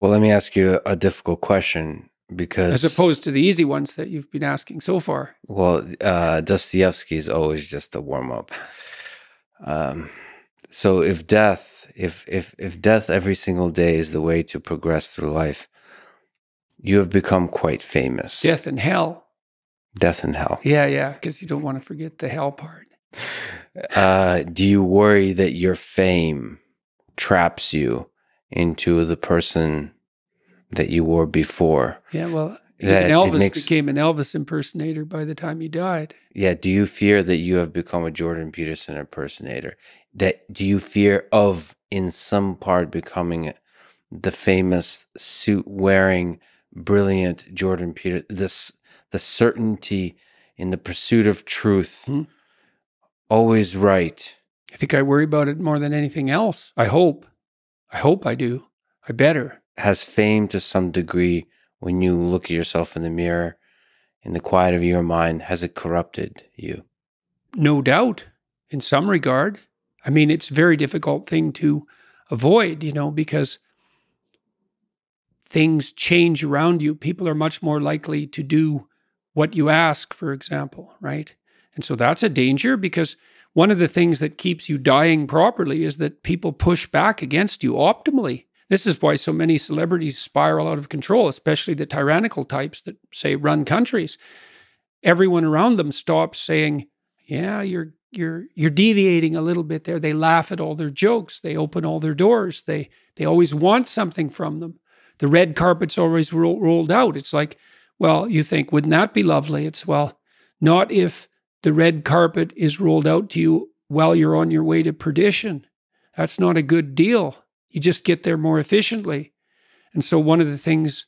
Well, let me ask you a difficult question, because as opposed to the easy ones that you've been asking so far. Well, Dostoevsky is always just the warm up. So if death, if death every single day is the way to progress through life, you have become quite famous. Death and hell. Death and hell. Yeah, yeah, because you don't want to forget the hell part. Do you worry that your fame traps you into the person that you were before? Yeah, well, Elvis became an Elvis impersonator by the time he died. Yeah, do you fear that you have become a Jordan Peterson impersonator? Do you fear of, in some part, becoming the famous suit-wearing, brilliant Jordan Peterson? The certainty in the pursuit of truth, always right. I think I worry about it more than anything else. I hope I do. I better. Has fame, to some degree, when you look at yourself in the mirror, in the quiet of your mind, has it corrupted you? No doubt, in some regard. I mean, it's a very difficult thing to avoid, you know, because things change around you. People are much more likely to do what you ask, for example, right? And so that's a danger, because one of the things that keeps you dying properly is that people push back against you optimally. This is why so many celebrities spiral out of control, especially the tyrannical types that, say, run countries. Everyone around them stops saying, yeah, you're deviating a little bit there. They laugh at all their jokes. They open all their doors. They always want something from them. The red carpet's always rolled out. It's like, well, you think, wouldn't that be lovely? It's, well, not if the red carpet is rolled out to you while you're on your way to perdition. That's not a good deal. You just get there more efficiently. And so one of the things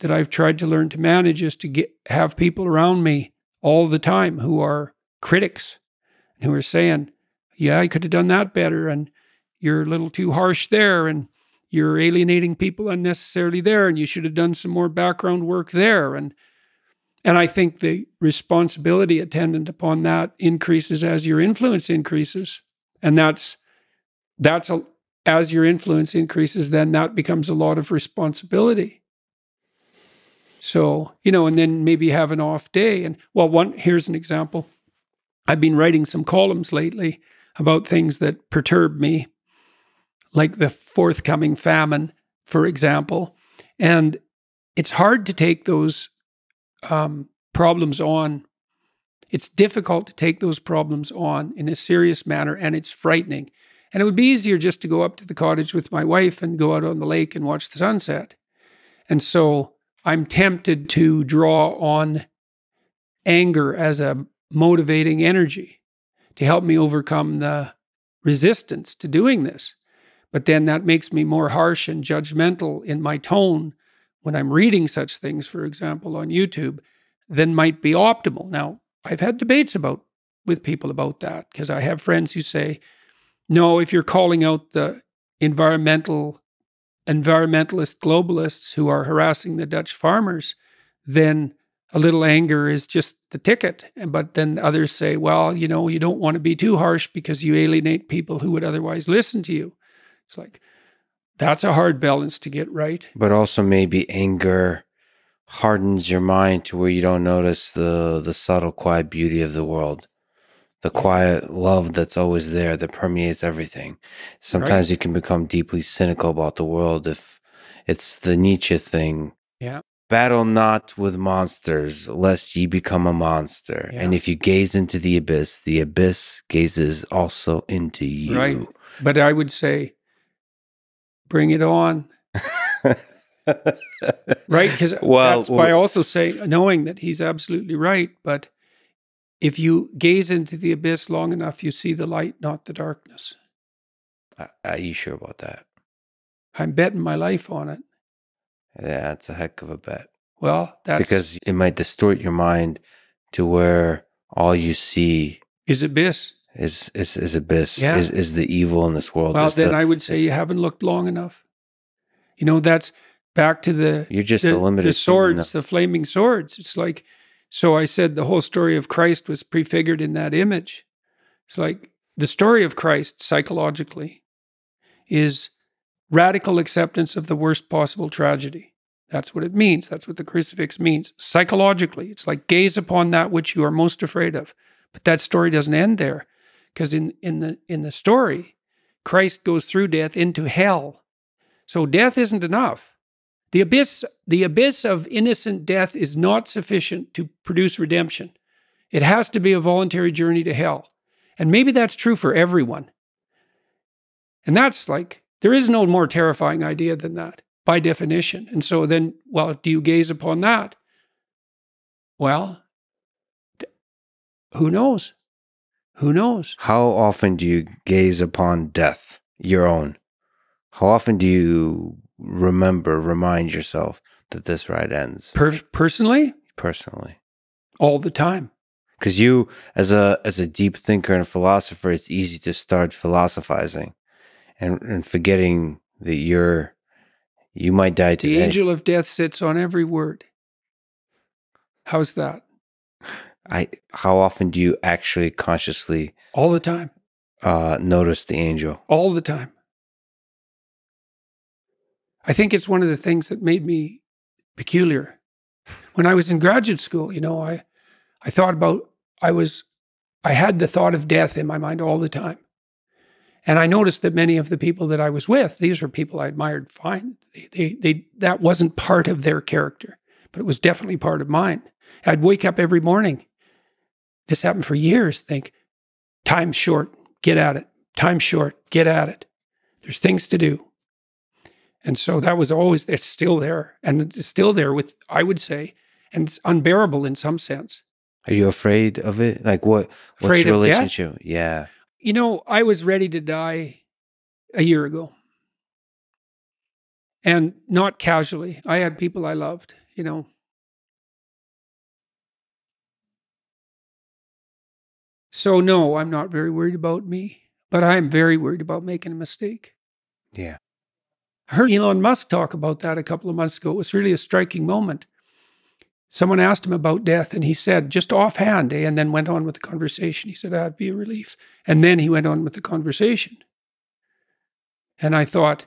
that I've tried to learn to manage is to have people around me all the time who are critics, and who are saying, yeah, I could have done that better, and you're a little too harsh there, and you're alienating people unnecessarily there, and you should have done some more background work there. And I think the responsibility attendant upon that increases as your influence increases. And as your influence increases, then that becomes a lot of responsibility. So, you know, and then maybe have an off day. And, well, here's an example. I've been writing some columns lately about things that perturb me, like the forthcoming famine, for example. And it's hard to take those problems on. It's difficult to take those problems on in a serious manner, and it's frightening. And it would be easier just to go up to the cottage with my wife and go out on the lake and watch the sunset. And so I'm tempted to draw on anger as a motivating energy to help me overcome the resistance to doing this. But then that makes me more harsh and judgmental in my tone when I'm reading such things, for example, on YouTube, than might be optimal. Now, I've had debates with people about that, because I have friends who say, no, if you're calling out the environmentalist globalists who are harassing the Dutch farmers, then a little anger is just the ticket. But then others say, well, you know, you don't want to be too harsh because you alienate people who would otherwise listen to you. It's like, that's a hard balance to get right. But also maybe anger hardens your mind to where you don't notice the subtle, quiet beauty of the world. The quiet love that's always there, that permeates everything. Sometimes you can become deeply cynical about the world if it's the Nietzsche thing. Yeah. Battle not with monsters, lest ye become a monster. Yeah. And if you gaze into the abyss gazes also into you. Right. But I would say, bring it on. Right? Because I also say, knowing that he's absolutely right, but if you gaze into the abyss long enough, you see the light, not the darkness. Are you sure about that? I'm betting my life on it. Yeah, it's a heck of a bet. Well, that's... because it might distort your mind to where all you see... is abyss. Is abyss. Yeah. Is the evil in this world. Well, then I would say you haven't looked long enough. You know, that's back to the... you're just the limited... the swords, the flaming swords. It's like... so I said the whole story of Christ was prefigured in that image. It's like the story of Christ psychologically is radical acceptance of the worst possible tragedy. That's what it means. That's what the crucifix means. Psychologically, it's like gaze upon that which you are most afraid of. But that story doesn't end there, because in the story, Christ goes through death into hell. So death isn't enough. The abyss of innocent death is not sufficient to produce redemption. It has to be a voluntary journey to hell. And maybe that's true for everyone. And that's like, there is no more terrifying idea than that, by definition. And so then, well, do you gaze upon that? Well, who knows? Who knows? How often do you gaze upon death, your own? How often do you remind yourself that this ride ends? Personally? Personally. All the time. Because you, as a deep thinker and philosopher, it's easy to start philosophizing and forgetting that you might die today. The angel of death sits on every word. How's that? How often do you actually consciously? All the time. Notice the angel. All the time. I think it's one of the things that made me peculiar. When I was in graduate school, you know, I thought about, I had the thought of death in my mind all the time. And I noticed that many of the people that I was with, these were people I admired, fine. That wasn't part of their character, but it was definitely part of mine. I'd wake up every morning, this happened for years, think, time's short, get at it. Time's short, get at it. There's things to do. And so that was always, it's still there. And it's still there with, I would say, and it's unbearable in some sense. Are you afraid of it? Like what's your relationship? Death? Yeah. You know, I was ready to die a year ago. And not casually. I had people I loved, you know. So no, I'm not very worried about me, but I am very worried about making a mistake. Yeah. I heard Elon Musk talk about that a couple of months ago. It was really a striking moment. Someone asked him about death, and he said, just offhand, eh? And then went on with the conversation. He said, that'd be a relief. And then he went on with the conversation. And I thought,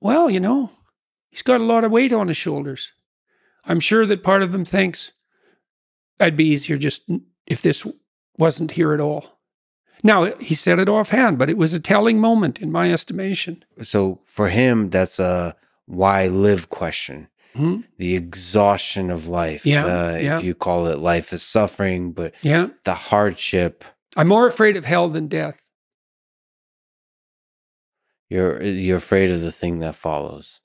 well, you know, he's got a lot of weight on his shoulders. I'm sure that part of him thinks, I'd be easier just if this wasn't here at all. Now, he said it offhand, but it was a telling moment in my estimation. So for him, that's a why live question. Hmm? The exhaustion of life. Yeah, if you call it life is suffering, but the hardship. I'm more afraid of hell than death. You're afraid of the thing that follows.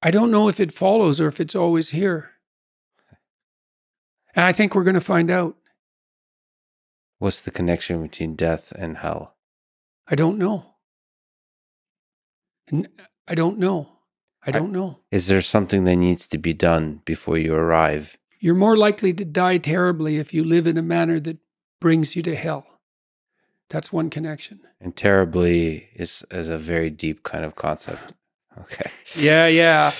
I don't know if it follows or if it's always here. And I think we're going to find out. What's the connection between death and hell? I don't know. I don't know. I don't know. Is there something that needs to be done before you arrive? You're more likely to die terribly if you live in a manner that brings you to hell. That's one connection. And terribly is a very deep kind of concept. Okay. Yeah, yeah.